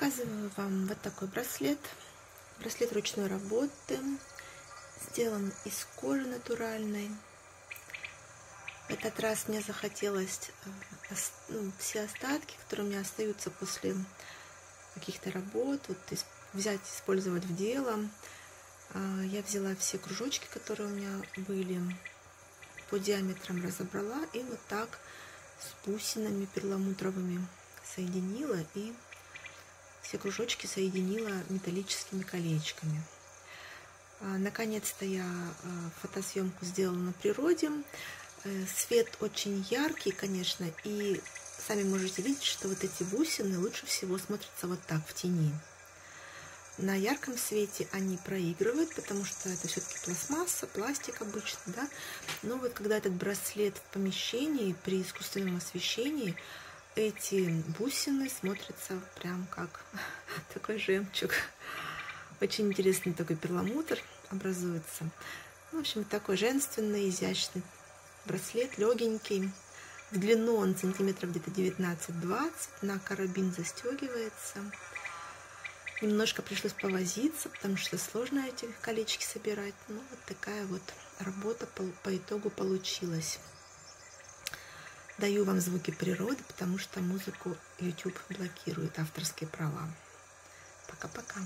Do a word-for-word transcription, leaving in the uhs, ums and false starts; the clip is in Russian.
Показываю вам вот такой браслет. Браслет ручной работы. Сделан из кожи натуральной. В этот раз мне захотелось ну, все остатки, которые у меня остаются после каких-то работ, вот, взять, использовать в дело. Я взяла все кружочки, которые у меня были, по диаметрам разобрала и вот так с бусинами перламутровыми соединила, и все кружочки соединила металлическими колечками. Наконец-то я фотосъемку сделала на природе. Свет очень яркий, конечно, и сами можете видеть, что вот эти бусины лучше всего смотрятся вот так, в тени. На ярком свете они проигрывают, потому что это все-таки пластмасса, пластик обычно, да. Но вот когда этот браслет в помещении, при искусственном освещении, эти бусины смотрятся прям как такой жемчуг. Очень интересный такой перламутр образуется. В общем, такой женственный, изящный браслет, легенький. В длину он сантиметров где-то девятнадцать-двадцать, на карабин застегивается. Немножко пришлось повозиться, потому что сложно эти колечки собирать. Ну, вот такая вот работа по, по итогу получилась. Даю вам звуки природы, потому что музыку YouTube блокирует, авторские права. Пока-пока.